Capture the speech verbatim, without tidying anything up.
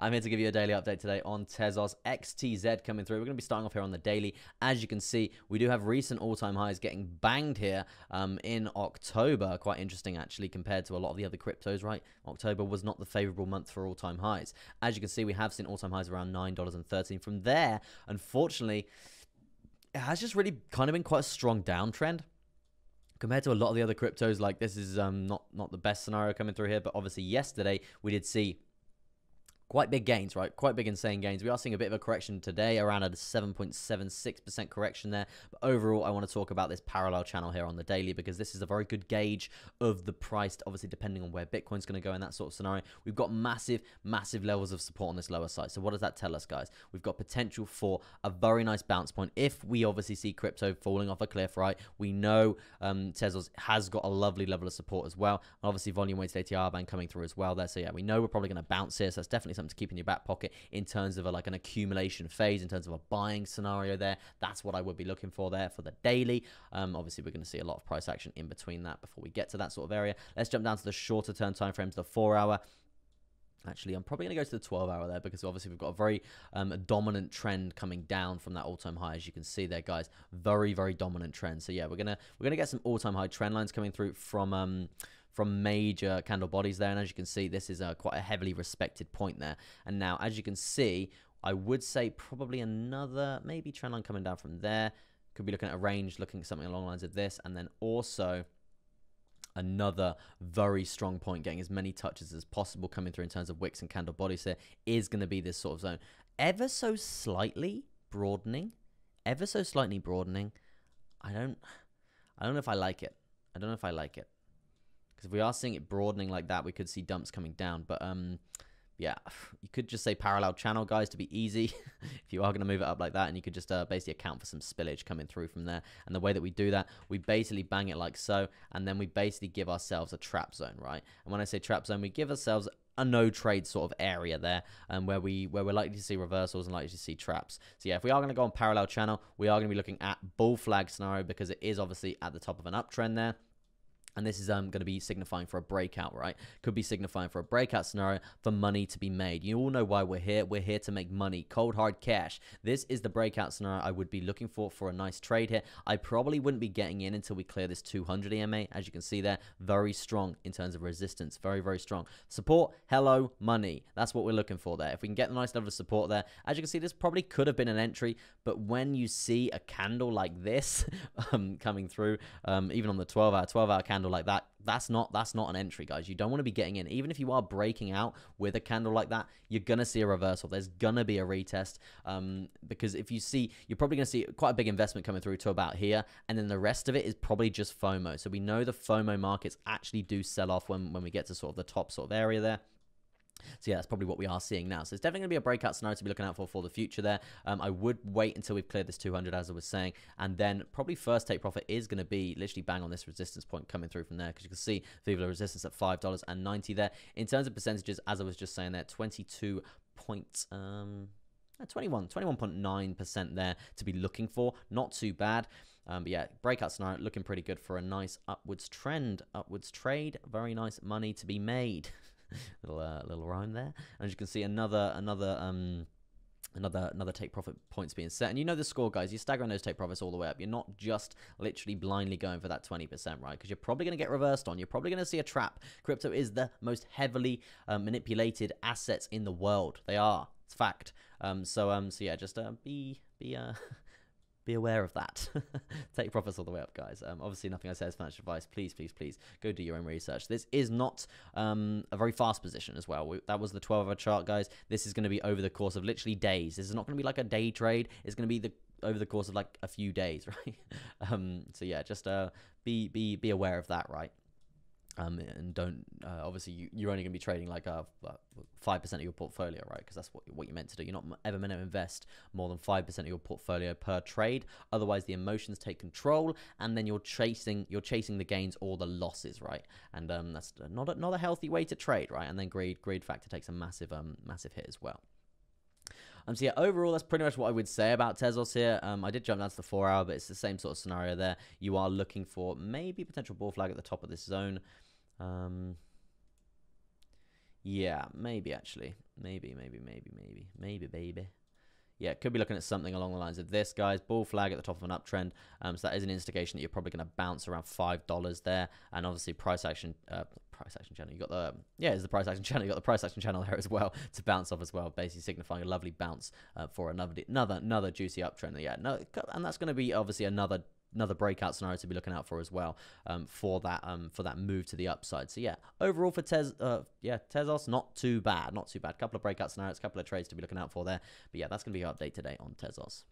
I'm here to give you a daily update today on Tezos. X T Z coming through. We're going to be starting off here on the daily. As you can see, we do have recent all-time highs getting banged here um, in October. Quite interesting, actually, compared to a lot of the other cryptos, right? October was not the favorable month for all-time highs. As you can see, we have seen all-time highs around nine dollars and thirteen cents. From there, unfortunately, it has just really kind of been quite a strong downtrend. Compared to a lot of the other cryptos, like this is um, not, not the best scenario coming through here. But obviously, yesterday, we did see quite big gains, right? Quite big insane gains. We are seeing a bit of a correction today, around a seven point seven six percent correction there. But overall, I want to talk about this parallel channel here on the daily because this is a very good gauge of the price, obviously depending on where Bitcoin's going to go in that sort of scenario. We've got massive, massive levels of support on this lower side. So what does that tell us, guys? We've got potential for a very nice bounce point. If we obviously see crypto falling off a cliff, right? We know um, Tezos has got a lovely level of support as well. And obviously, volume weighted A T R band coming through as well there. So yeah, we know we're probably going to bounce here. So that's definitely something to keep in your back pocket in terms of a, like an accumulation phase, in terms of a buying scenario there. That's what I would be looking for there for the daily. Um, obviously, we're going to see a lot of price action in between that before we get to that sort of area. Let's jump down to the shorter term timeframes, the four hour. Actually, I'm probably going to go to the twelve hour there because obviously we've got a very um, dominant trend coming down from that all-time high, as you can see there, guys. Very, very dominant trend. So yeah, we're gonna we're gonna get some all-time high trend lines coming through from um, from major candle bodies there, and as you can see, this is a quite a heavily respected point there. And now, as you can see, I would say probably another maybe trend line coming down from there. Could be looking at a range, looking at something along the lines of this, and then also another very strong point, getting as many touches as possible coming through in terms of wicks and candle bodies here, is going to be this sort of zone. Ever so slightly broadening, ever so slightly broadening. I don't, I don't know if I like it. I don't know if I like it. Because if we are seeing it broadening like that, we could see dumps coming down. But um, yeah, you could just say parallel channel, guys, to be easy. If you are going to move it up like that, and you could just uh, basically account for some spillage coming through from there. And the way that we do that, we basically bang it like so, and then we basically give ourselves a trap zone, right? And when I say trap zone, we give ourselves a no trade sort of area there, and um, where we where we're likely to see reversals and likely to see traps. So yeah, if we are going to go on parallel channel, we are going to be looking at bull flag scenario because it is obviously at the top of an uptrend there. And this is um, going to be signifying for a breakout, right? Could be signifying for a breakout scenario for money to be made. You all know why we're here. We're here to make money, cold hard cash. This is the breakout scenario I would be looking for for a nice trade here. I probably wouldn't be getting in until we clear this two hundred E M A. As you can see there, very strong in terms of resistance. Very, very strong. Support, hello, money. That's what we're looking for there. If we can get a nice level of support there. As you can see, this probably could have been an entry, but when you see a candle like this um, coming through, um, even on the twelve hour, twelve hour candle, like that, that's not that's not an entry, guys. You don't want to be getting in. Even if you are breaking out with a candle like that, you're gonna see a reversal. There's gonna be a retest um because if you see, you're probably gonna see quite a big investment coming through to about here, and then the rest of it is probably just FOMO. So we know the FOMO markets actually do sell off when when we get to sort of the top sort of area there. So yeah, that's probably what we are seeing now. So it's definitely going to be a breakout scenario to be looking out for for the future there. Um, I would wait until we've cleared this two hundred, as I was saying, and then probably first take profit is going to be literally bang on this resistance point coming through from there, because you can see Viva La Resistance at five dollars and ninety cents there. In terms of percentages, as I was just saying there, twenty-two point, um, twenty-one, twenty-one point nine percent there to be looking for. Not too bad. Um, but yeah, breakout scenario looking pretty good for a nice upwards trend, upwards trade. Very nice money to be made. Little uh, little rhyme there, and as you can see, another another um another another take profit points being set, and you know the score, guys. You're staggering those take profits all the way up. You're not just literally blindly going for that twenty percent, right? Because you're probably going to get reversed on. You're probably going to see a trap. Crypto is the most heavily uh, manipulated assets in the world. They are. It's fact. Um. So um. So yeah, just uh, be be uh. Be aware of that. Take profits all the way up, guys. Um, obviously, nothing I say is financial advice. Please, please, please go do your own research. This is not um, a very fast position as well. We, that was the twelve hour chart, guys. This is going to be over the course of literally days. This is not going to be like a day trade. It's going to be the over the course of like a few days, right? um, so yeah, just uh, be be be aware of that, right? Um, and don't, uh, obviously, you, you're only going to be trading like uh, five percent of your portfolio, right? Because that's what, what you're meant to do. You're not ever meant to invest more than five percent of your portfolio per trade. Otherwise, the emotions take control, and then you're chasing you're chasing the gains or the losses, right? And um, that's not a, not a healthy way to trade, right? And then greed, greed factor takes a massive, um, massive hit as well. Um, so yeah, overall, that's pretty much what I would say about Tezos here. Um, I did jump down to the four hour, but it's the same sort of scenario there. You are looking for maybe potential ball flag at the top of this zone. Um, Yeah, maybe actually. Maybe, maybe, maybe, maybe. Maybe, baby. Yeah, could be looking at something along the lines of this, guys. Bull flag at the top of an uptrend. Um, so that is an indication that you're probably going to bounce around five dollars there. And obviously, price action, uh, price action channel. You got the yeah, it's the price action channel. You got the price action channel there as well to bounce off as well, basically signifying a lovely bounce uh, for another another another juicy uptrend. Yeah, no, and that's going to be obviously another. Another breakout scenario to be looking out for as well um, for that um, for that move to the upside. So yeah, overall for Tez, uh, yeah Tezos, not too bad, not too bad. Couple of breakout scenarios, couple of trades to be looking out for there. But yeah, that's going to be our update today on Tezos.